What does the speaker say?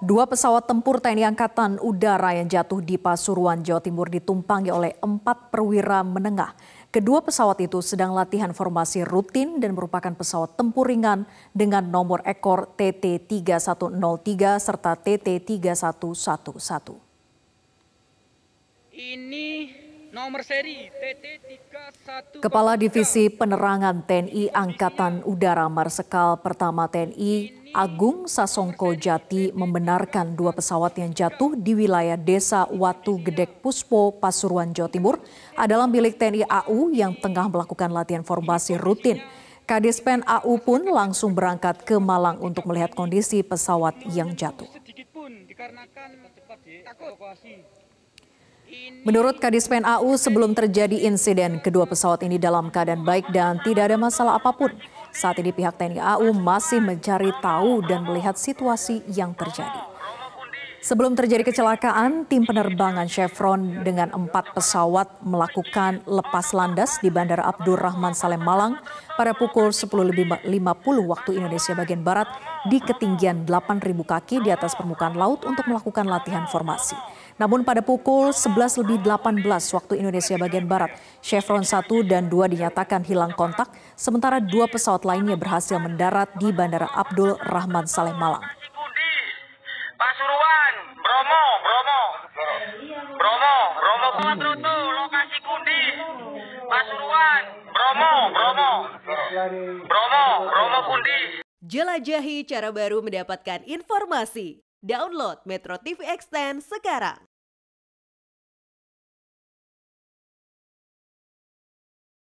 Dua pesawat tempur TNI Angkatan Udara yang jatuh di Pasuruan, Jawa Timur ditumpangi oleh 4 perwira menengah. Kedua pesawat itu sedang latihan formasi rutin dan merupakan pesawat tempur ringan dengan nomor ekor TT3103 serta TT3111. Ini nomor seri TT31. Kepala Divisi Penerangan TNI Angkatan Udara Marsekal Pertama TNI Agung Sasongko Jati membenarkan dua pesawat yang jatuh di wilayah desa Watu Gedek Puspo, Pasuruan, Jawa Timur adalah milik TNI AU yang tengah melakukan latihan formasi rutin. Kadispen AU pun langsung berangkat ke Malang untuk melihat kondisi pesawat yang jatuh. Menurut Kadispen AU, sebelum terjadi insiden, kedua pesawat ini dalam keadaan baik dan tidak ada masalah apapun. Saat ini pihak TNI AU masih mencari tahu dan melihat situasi yang terjadi. Sebelum terjadi kecelakaan, tim penerbangan Chevron dengan 4 pesawat melakukan lepas landas di Bandara Abdul Rahman Saleh, Malang pada pukul 10.50 waktu Indonesia bagian Barat di ketinggian 8.000 kaki di atas permukaan laut untuk melakukan latihan formasi. Namun pada pukul 11.18 waktu Indonesia bagian Barat, Chevron 1 dan 2 dinyatakan hilang kontak, sementara 2 pesawat lainnya berhasil mendarat di Bandara Abdul Rahman Saleh Malang. Pasuruan, Bromo, lokasi Kudis, Pasuruan, Bromo, Kudis. Jelajahi cara baru mendapatkan informasi. Download Metro TV Extend sekarang.